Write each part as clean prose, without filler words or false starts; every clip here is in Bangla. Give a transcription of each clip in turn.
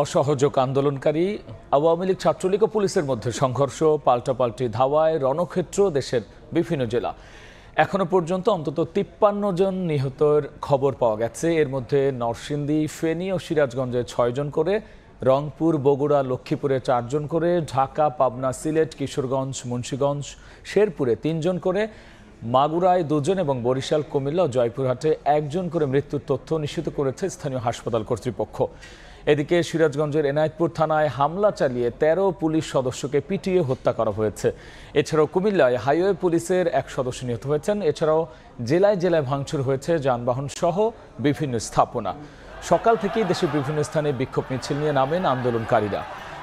অসহযোগ আন্দোলনকারী, আওয়ামী লীগ, ছাত্রলীগ ও পুলিশের মধ্যে সংঘর্ষ, পাল্টাপাল্টি ধাওয়ায় রণক্ষেত্র দেশের বিভিন্ন জেলা। এখনো পর্যন্ত অন্তত ৫৩ জন নিহতের খবর পাওয়া গেছে। এর মধ্যে নরসিংদী, ফেনী ও সিরাজগঞ্জে ৬ জন করে, রংপুর, বগুড়া, লক্ষ্মীপুরে ৪ জন করে, ঢাকা, পাবনা, সিলেট, কিশোরগঞ্জ, মুন্সিগঞ্জ, শেরপুরে ৩ জন করে, মাগুরায় 2 জন এবং বরিশাল, কুমিল্লা ও জয়পুরহাটে 1 জন করে মৃত্যুর তথ্য নিশ্চিত করেছে স্থানীয় হাসপাতাল কর্তৃপক্ষ। এদিকে সিরাজগঞ্জের এনায়েতপুর থানায় হামলা চালিয়ে ১৩ পুলিশ সদস্যকে পিটিয়ে হত্যা করা হয়েছে। এছাড়াও কুমিল্লায় হাইওয়ে পুলিশের 1 সদস্য নিহত হয়েছেন। এছাড়াও জেলায় জেলায় ভাঙচুর হয়েছে যানবাহন সহ বিভিন্ন স্থাপনা। সকাল থেকেই দেশের বিভিন্ন স্থানে বিক্ষোভ মিছিল নিয়ে নামেন আন্দোলনকারীরা।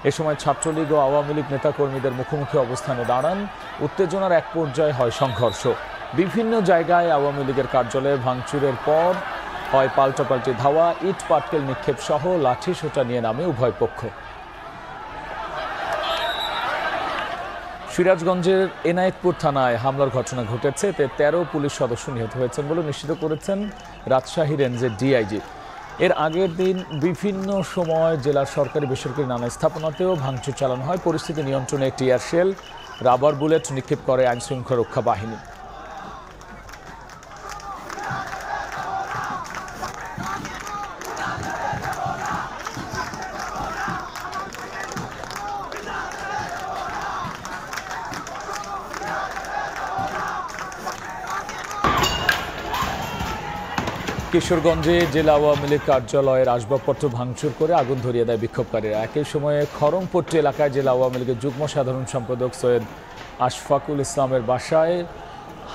এ সময় ছাত্রলীগ ও আওয়ামী লীগ নেতাকর্মীদের মুখোমুখি অবস্থানে দাঁড়ান। উত্তেজনার এক পর্যায়ে হয় সংঘর্ষ। বিভিন্ন জায়গায় আওয়ামী লীগের কার্যালয়ে ভাঙচুরের পর হয় পাল্টাপাল্টি ধাওয়া, ইট পাটকেল নিক্ষেপ সহ লাঠি সোটা নিয়ে নামে উভয় পক্ষ। সিরাজগঞ্জের এনায়েতপুর থানায় হামলার ঘটনা ঘটেছে, এতে ১৩ পুলিশ সদস্য নিহত হয়েছেন বলে নিশ্চিত করেছেন রাজশাহী রেঞ্জের ডিআইজি। এর আগের দিন বিভিন্ন সময় জেলার সরকারি বেসরকারি নানা স্থাপনাতেও ভাঙচুর চালানো হয়। পরিস্থিতি নিয়ন্ত্রণে টিয়ার শেল, রাবার বুলেট নিক্ষেপ করে আইনশৃঙ্খলা রক্ষা বাহিনী। কিশোরগঞ্জে জেলা আওয়ামী লীগ কার্যালয়ের আসবাবপত্র ভাঙচুর করে আগুন ধরিয়ে দেয় বিক্ষোভকারীরা। একই সময়ে খরমপট্টি এলাকায় জেলা আওয়ামী লীগের যুগ্ম সাধারণ সম্পাদক সৈয়দ আশফাকুল ইসলামের বাসায়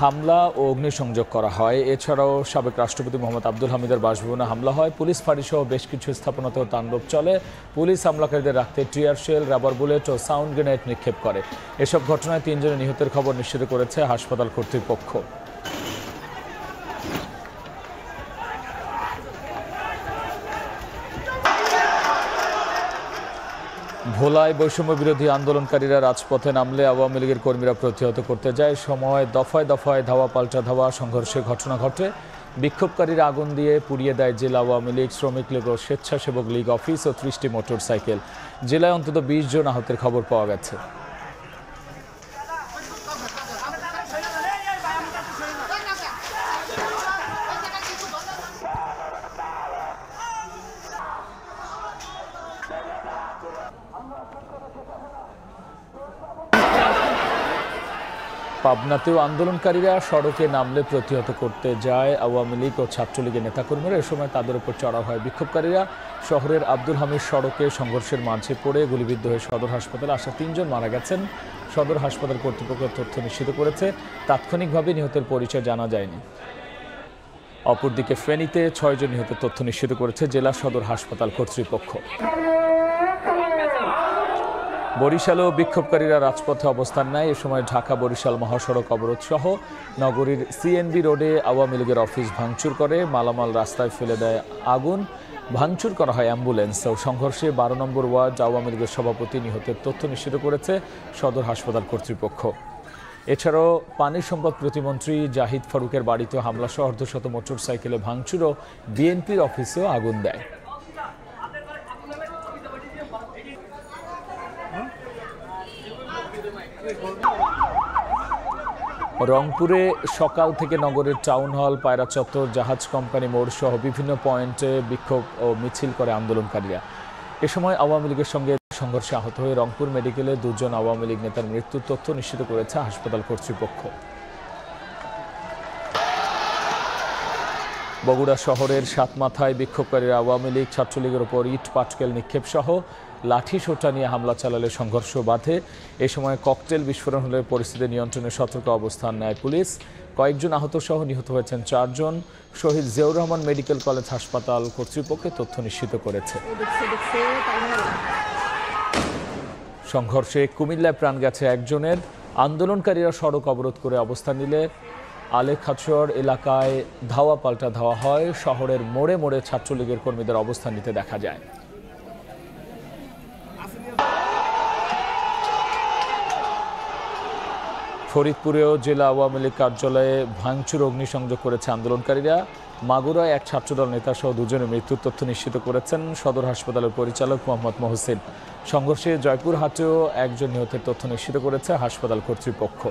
হামলা ও অগ্নিসংযোগ করা হয়। এছাড়াও সাবেক রাষ্ট্রপতি মোহাম্মদ আব্দুল হামিদের বাসভবনে হামলা হয়। পুলিশ ফাঁড়িসহ বেশ কিছু স্থাপনাতেও তাণ্ডব চলে। পুলিশ হামলাকারীদের রাখতে টিয়ার শেল, রাবার বুলেট ও সাউন্ড গ্রেনেড নিক্ষেপ করে। এসব ঘটনায় 3 জনের নিহতের খবর নিশ্চিত করেছে হাসপাতাল কর্তৃপক্ষ। ভোলায় বৈষম্য বিরোধী আন্দোলনকারীরা রাজপথে নামলে আওয়ামী লীগের কর্মীরা প্রতিহত করতে যায়। সময় দফায় দফায় ধাওয়া, পাল্টা ধাওয়া, সংঘর্ষের ঘটনা ঘটে। বিক্ষোভকারীরা আগুন দিয়ে পুড়িয়ে দেয় জেলা আওয়ামী লীগ, শ্রমিক লীগ ও স্বেচ্ছাসেবক লীগ অফিস ও 30টি মোটরসাইকেল। জেলায় অন্তত 20 জন আহতের খবর পাওয়া গেছে। পাবনাতেও আন্দোলনকারীরা সড়কে নামলে প্রতিহত করতে যায় আওয়ামী লীগ ও ছাত্রলীগের নেতাকর্মীরা। এ সময় তাদের উপর চড়া হয় বিক্ষোভকারীরা। শহরের আব্দুল হামিদ সড়কে সংঘর্ষের মাঝে পড়ে গুলিবিদ্ধ হয়ে সদর হাসপাতালে আসা 3 জন মারা গেছেন। সদর হাসপাতাল কর্তৃপক্ষের তথ্য নিশ্চিত করেছে। তাৎক্ষণিকভাবে নিহতের পরিচয় জানা যায়নি। অপরদিকে ফেনীতে 6 জন নিহতের তথ্য নিশ্চিত করেছে জেলা সদর হাসপাতাল কর্তৃপক্ষ। বরিশালেও বিক্ষোভকারীরা রাজপথে অবস্থান নেয়। এ সময় ঢাকা বরিশাল মহাসড়ক অবরোধ সহ নগরীর সিএনবি রোডে আওয়ামী লীগের অফিস ভাঙচুর করে মালামাল রাস্তায় ফেলে দেয় আগুন, ভাঙচুর করা হয় অ্যাম্বুলেন্স ও সংঘর্ষে 12 নম্বর ওয়ার্ড আওয়ামী লীগের সভাপতি নিহতের তথ্য নিশ্চিত করেছে সদর হাসপাতাল কর্তৃপক্ষ। এছাড়াও পানি সম্পদ প্রতিমন্ত্রী জাহিদ ফারুকের বাড়িতে হামলাসহ অর্ধশত মোটরসাইকেলে ভাঙচুর ও বিএনপির অফিসেও আগুন দেয়। রংপুরে সকাল থেকে নগরের টাউন হল, পায়রা চত্বর, জাহাজ কোম্পানি মোড় সহ বিভিন্ন পয়েন্টে বিক্ষোভ ও মিছিল করে আন্দোলনকারীরা। এ সময় আওয়ামী লীগের সঙ্গে সংঘর্ষে আহত হয়ে রংপুর মেডিকেলে 2 জন আওয়ামী লীগ নেতার মৃত্যুর তথ্য নিশ্চিত করেছে হাসপাতাল কর্তৃপক্ষ। বগুড়া শহরের 7 মাথায় বিক্ষোভকারীরা আওয়ামী লীগ, ছাত্রলীগের ওপর ইট পাটকেল নিক্ষেপ সহ লাঠি সোটা নিয়ে হামলা চালালে সংঘর্ষ বাধে। এ সময় ককটেল বিস্ফোরণ হলে পরিস্থিতি নিয়ন্ত্রণে সতর্ক অবস্থান নেয় পুলিশ। কয়েকজন আহত সহ নিহত হয়েছেন 4 জন। শহীদ জিয়াউর রহমান মেডিকেল কলেজ হাসপাতাল কর্তৃপক্ষ তথ্য নিশ্চিত করেছে। সংঘর্ষে কুমিল্লায় প্রাণ গেছে 1 জনের। আন্দোলনকারীরা সড়ক অবরোধ করে অবস্থান নিলে আলেখাচর এলাকায় ধাওয়া, পাল্টা ধাওয়া হয়। শহরের মোড়ে মোড়ে ছাত্রলীগের কর্মীদের অবস্থান নিতে দেখা যায়। ফরিদপুরেও জেলা আওয়ামী লীগ কার্যালয়ে ভাঙচুর, অগ্নিসংযোগ করেছে আন্দোলনকারীরা। মাগুরায় এক ছাত্রদল নেতাসহ দুজনের মৃত্যুর তথ্য নিশ্চিত করেছেন সদর হাসপাতালের পরিচালক মোহাম্মদ মহসিন। সংঘর্ষে জয়পুরহাটেও একজন নিহতের তথ্য নিশ্চিত করেছে হাসপাতাল কর্তৃপক্ষ।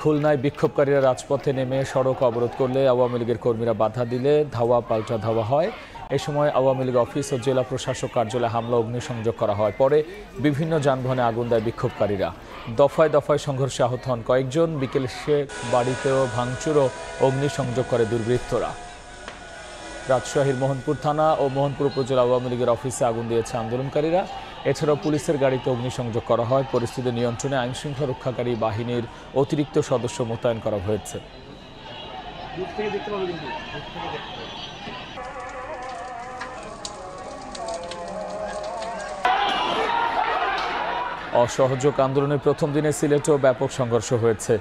খুলনায় বিক্ষোভকারীরা রাজপথে নেমে সড়ক অবরোধ করলে আওয়ামী লীগের কর্মীরা বাধা দিলে ধাওয়া পাল্টা ধাওয়া হয়। এ সময় আওয়ামী লীগ অফিস ও জেলা প্রশাসক কার্যালয়ে হামলা অগ্নিসংযোগ করা হয়। পরে বিভিন্ন যানবাহনে আগুন দেয় বিক্ষোভকারীরা। দফায় দফায় সংঘর্ষে আহত হন কয়েকজন। বিকেল শেখ বাড়িতেও ভাঙচুর ও অগ্নিসংযোগ করে দুর্বৃত্তরা। রাজশাহীর মোহনপুর থানা ও মোহনপুর উপজেলা আওয়ামী লীগের অফিসে আগুন দিয়েছে আন্দোলনকারীরা। এছাড়াও পুলিশের গাড়িতে অগ্নিসংযোগ করা হয়। পরিস্থিতি নিয়ন্ত্রণে আইনশৃঙ্খলা রক্ষাকারী বাহিনীর অতিরিক্ত সদস্য মোতায়েন করা হয়েছে। অসহযোগ আন্দোলনের প্রথম দিনে সিলেটেও ব্যাপক সংঘর্ষ হয়েছে।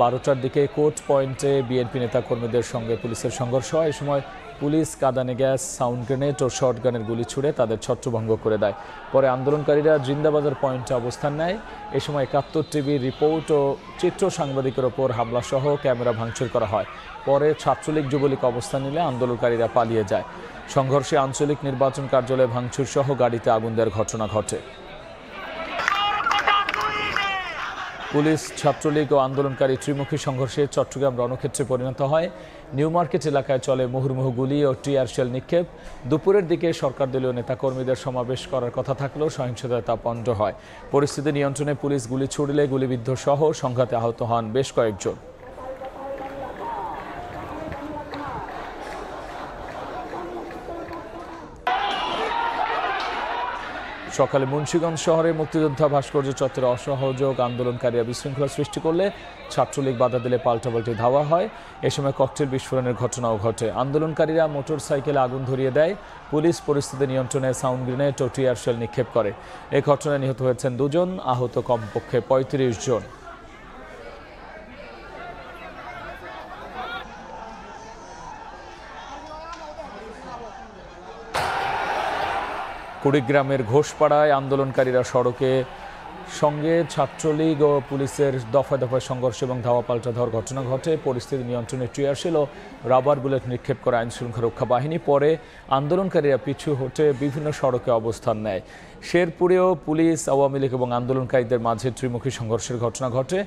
১২টার দিকে কোর্ট পয়েন্টে বিএনপি নেতাকর্মীদের সঙ্গে পুলিশের সংঘর্ষ হয়। এ সময় পুলিশ কাঁদানে গ্যাস, সাউন্ড গ্রেনেড ও শর্টগানের গুলি ছুড়ে তাদের ছত্রভঙ্গ করে দেয়। পরে আন্দোলনকারীরা জিন্দাবাজার পয়েন্টে অবস্থান নেয়। এ সময় ৭১ টিভির রিপোর্ট ও চিত্র সাংবাদিকের ওপর হামলাসহ ক্যামেরা ভাঙচুর করা হয়। পরে ছাত্রলীগ যুবলীগ অবস্থান নিলে আন্দোলনকারীরা পালিয়ে যায়। সংঘর্ষে আঞ্চলিক নির্বাচন কার্যালয়ে ভাঙচুর সহ গাড়িতে আগুন দেওয়ার ঘটনা ঘটে। পুলিশ, ছাত্রলীগ ও আন্দোলনকারী ত্রিমুখী সংঘর্ষে চট্টগ্রাম রণক্ষেত্রে পরিণত হয়। নিউ মার্কেট এলাকায় চলে মুহুর্মুহু গুলি ও টিয়ার শেল নিক্ষেপ। দুপুরের দিকে সরকার দলীয় নেতাকর্মীদের সমাবেশ করার কথা থাকলেও সহিংসতায় তা পণ্ড হয়। পরিস্থিতি নিয়ন্ত্রণে পুলিশ গুলি ছুড়লে গুলিবিদ্ধ সহ সংঘাতে আহত হন বেশ কয়েকজন। সকালে মুন্সিগঞ্জ শহরে মুক্তিযোদ্ধা ভাস্কর্য চত্বরে অসহযোগ আন্দোলনকারীরা বিশৃঙ্খলা সৃষ্টি করলে ছাত্রলীগ বাধা দিলে পাল্টাপাল্টি ধাওয়া হয়। এ সময় ককটেল বিস্ফোরণের ঘটনাও ঘটে। আন্দোলনকারীরা মোটর সাইকেলে আগুন ধরিয়ে দেয়। পুলিশ পরিস্থিতি নিয়ন্ত্রণে সাউন্ড গ্রেনেড ও টিয়ার শেল নিক্ষেপ করে। এ ঘটনায় নিহত হয়েছেন দুজন, আহত কমপক্ষে ৩৫ জন। কুড়িগ্রামের ঘোষপাড়ায় আন্দোলনকারীরা সড়কে সঙ্গে ছাত্রলীগ ও পুলিশের দফায় দফায় সংঘর্ষ এবং ধাওয়া পাল্টা ধাওয়ার ঘটনা ঘটে। পরিস্থিতি নিয়ন্ত্রণে টিয়ারশেল ও রাবার বুলেট নিক্ষেপ করে আইনশৃঙ্খলা রক্ষা বাহিনী। পরে আন্দোলনকারীরা পিছু হটে বিভিন্ন সড়কে অবস্থান নেয়। শেরপুরেও পুলিশ, আওয়ামী লীগ এবং আন্দোলনকারীদের মাঝে ত্রিমুখী সংঘর্ষের ঘটনা ঘটে।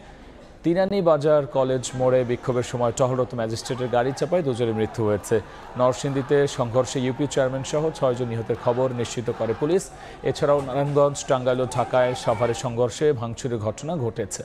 তিনানী বাজার কলেজ মোড়ে বিক্ষোভের সময় টহলরত ম্যাজিস্ট্রেটের গাড়ি চাপায় দুজনের মৃত্যু হয়েছে। নরসিংদীতে সংঘর্ষে ইউপি চেয়ারম্যান সহ ৬ জন নিহতের খবর নিশ্চিত করে পুলিশ। এছাড়াও নারায়ণগঞ্জ, টাঙ্গাইল ও ঢাকায় সাভারে সংঘর্ষে ভাঙচুরের ঘটনা ঘটেছে।